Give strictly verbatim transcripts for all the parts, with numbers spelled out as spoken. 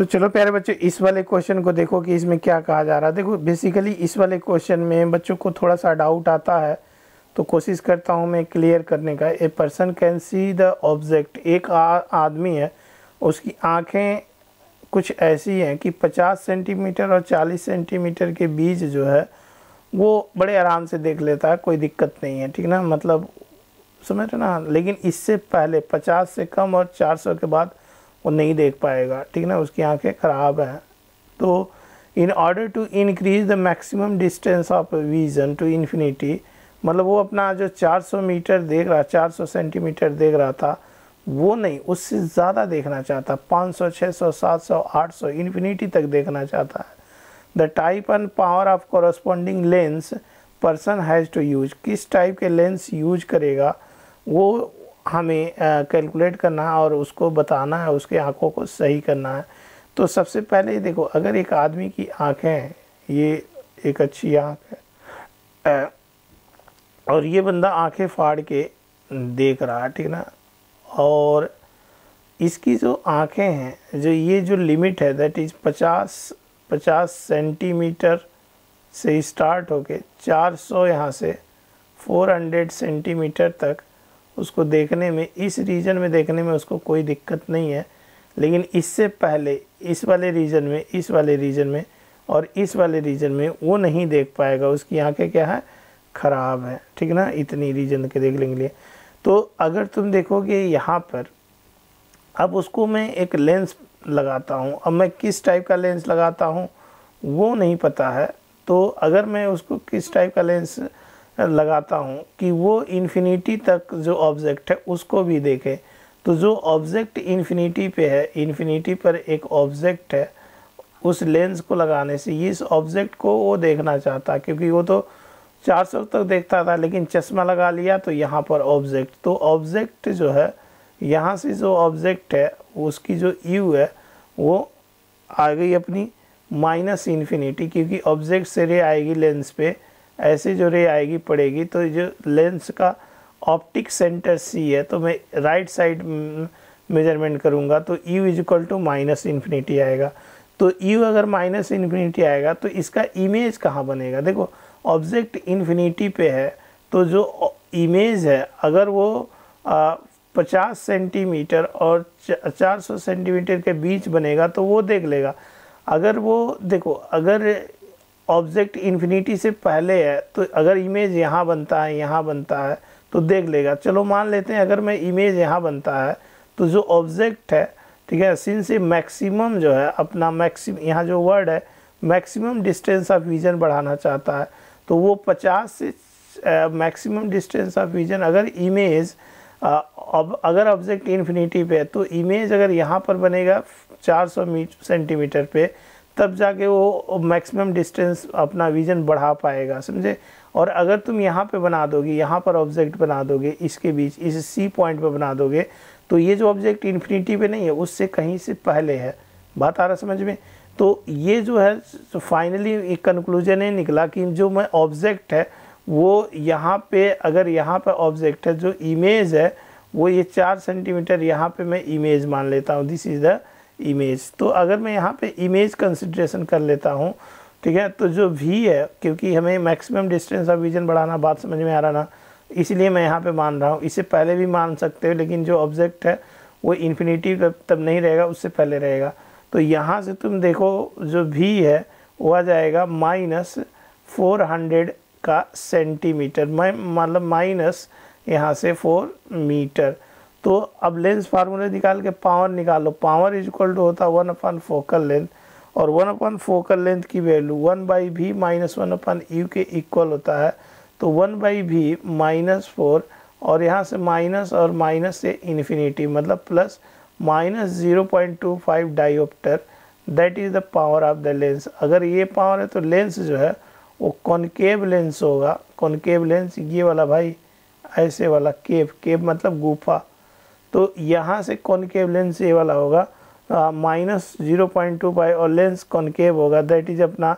तो चलो प्यारे बच्चों, इस वाले क्वेश्चन को देखो कि इसमें क्या कहा जा रहा है। देखो बेसिकली इस वाले क्वेश्चन में बच्चों को थोड़ा सा डाउट आता है, तो कोशिश करता हूं मैं क्लियर करने का। A person can see the object, एक आ, आदमी है, उसकी आँखें कुछ ऐसी हैं कि पचास सेंटीमीटर और चालीस सेंटीमीटर के बीच जो है वो बड़े आराम से देख लेता है, कोई दिक्कत नहीं है, ठीक ना, मतलब समझ रहे ना। लेकिन इससे पहले पचास से कम और चार सौ के बाद वो नहीं देख पाएगा, ठीक ना, उसकी आंखें ख़राब हैं। तो in order to increase the maximum distance of vision to infinity, मतलब वो अपना जो चार सौ मीटर देख रहा, चार सौ सेंटीमीटर देख रहा था, वो नहीं, उससे ज़्यादा देखना चाहता, पाँच सौ, छह सौ, सात सौ, आठ सौ, इन्फिनिटी तक देखना चाहता है। The type and power of corresponding lens person has to use, किस टाइप के लेंस यूज करेगा वो हमें कैलकुलेट uh, करना है और उसको बताना है, उसके आँखों को सही करना है। तो सबसे पहले देखो, अगर एक आदमी की आँखें, ये एक अच्छी आँख है uh, और ये बंदा आँखें फाड़ के देख रहा है, ठीक ना, और इसकी जो आँखें हैं, जो ये जो लिमिट है दैट इज़ पचास पचास सेंटीमीटर से स्टार्ट होके चार सौ, यहाँ से चार सौ सेंटीमीटर तक उसको देखने में, इस रीजन में देखने में उसको कोई दिक्कत नहीं है। लेकिन इससे पहले इस वाले रीजन में, इस वाले रीजन में और इस वाले रीजन में वो नहीं देख पाएगा, उसकी आँखें क्या है, ख़राब है, ठीक ना, इतनी रीजन के देखने के लिए। तो अगर तुम देखोगे यहाँ पर, अब उसको मैं एक लेंस लगाता हूँ, अब मैं किस टाइप का लेंस लगाता हूँ वो नहीं पता है, तो अगर मैं उसको किस टाइप का लेंस लगाता हूँ कि वो इन्फिनिटी तक जो ऑब्जेक्ट है उसको भी देखे। तो जो ऑब्जेक्ट इन्फिनिटी पे है, इन्फिनिटी पर एक ऑब्जेक्ट है, उस लेंस को लगाने से इस ऑब्जेक्ट को वो देखना चाहता, क्योंकि वो तो चार सौ तक देखता था, लेकिन चश्मा लगा लिया तो यहाँ पर ऑब्जेक्ट, तो ऑब्जेक्ट जो है, यहाँ से जो ऑब्जेक्ट है उसकी जो यू है वो आ गई अपनी माइनस इन्फिनिटी, क्योंकि ऑब्जेक्ट से रे आएगी लेंस पे, ऐसे जो रे आएगी पड़ेगी, तो जो लेंस का ऑप्टिक सेंटर सी है, तो मैं राइट साइड मेजरमेंट करूँगा, तो u is equal to minus infinity आएगा। तो यू अगर माइनस इन्फिनिटी आएगा तो इसका इमेज कहाँ बनेगा। देखो ऑब्जेक्ट इन्फिनिटी पे है, तो जो इमेज है, अगर वो आ, पचास सेंटीमीटर और चार सौ सेंटीमीटर के बीच बनेगा तो वो देख लेगा। अगर वो देखो, अगर ऑब्जेक्ट इन्फिनिटी से पहले है, तो अगर इमेज यहाँ बनता है, यहाँ बनता है, तो देख लेगा। चलो मान लेते हैं अगर मैं इमेज यहाँ बनता है, तो जो ऑब्जेक्ट है, ठीक है, सिंस मैक्सिमम जो है अपना मैक्सिम, यहाँ जो वर्ड है मैक्सिमम डिस्टेंस ऑफ विज़न बढ़ाना चाहता है, तो वो पचास से मैक्सिमम डिस्टेंस ऑफ विज़न, अगर इमेज अब अगर ऑब्जेक्ट इन्फिनिटी पे है, तो इमेज अगर यहाँ पर बनेगा चार सौ सेंटीमीटर पे, तब जाके वो मैक्सिमम डिस्टेंस अपना विज़न बढ़ा पाएगा, समझे। और अगर तुम यहाँ पे बना दोगे, यहाँ पर ऑब्जेक्ट बना दोगे, इसके बीच इस सी पॉइंट पर बना दोगे, तो ये जो ऑब्जेक्ट इन्फिनिटी पे नहीं है, उससे कहीं से पहले है, बात आ रहा समझ में। तो ये जो है फाइनली एक कंक्लूजन ये निकला कि जो मैं ऑब्जेक्ट है वो यहाँ पे, अगर यहाँ पे ऑब्जेक्ट है, जो इमेज है वो ये चार सेंटीमीटर यहाँ पे मैं इमेज मान लेता हूँ, दिस इज़ द इमेज। तो अगर मैं यहाँ पे इमेज कंसिडरेशन कर लेता हूँ, ठीक है, तो जो भी है, क्योंकि हमें मैक्सिमम डिस्टेंस ऑफ विजन बढ़ाना, बात समझ में आ रहा ना, इसलिए मैं यहाँ पर मान रहा हूँ। इससे पहले भी मान सकते हो, लेकिन जो ऑब्जेक्ट है वो इन्फिनिटी तब नहीं रहेगा, उससे पहले रहेगा। तो यहाँ से तुम देखो जो भी है वो आ जाएगा माइनस फोर हंड्रेड का सेंटीमीटर, मतलब माइनस यहाँ से फोर मीटर। तो अब लेंस फार्मूले निकाल के पावर निकालो, पावर इज इक्वल टू होता है वन अपन फोकल लेंथ, और वन अपन फोकल लेंथ की value one by v minus one upon u के इक्वल होता है। तो one by v minus four, और यहाँ से माइनस और माइनस से इन्फिनिटी, मतलब plus minus zero point two five dioptre, that is the power of the lens. अगर ये पावर है तो लेंस जो है वो कॉन्केव लेंस होगा। कॉन्केव लेंस ये वाला भाई, ऐसे वाला केव, केव मतलब गुफा। तो यहाँ से कॉन्केव लेंस ये वाला होगा minus zero point two five, और लेंस कॉन्केव होगा, दैट इज़ अपना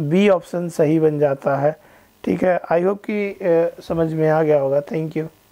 बी ऑप्शन सही बन जाता है। ठीक है, आई होप कि uh, समझ में आ गया होगा। Thank you.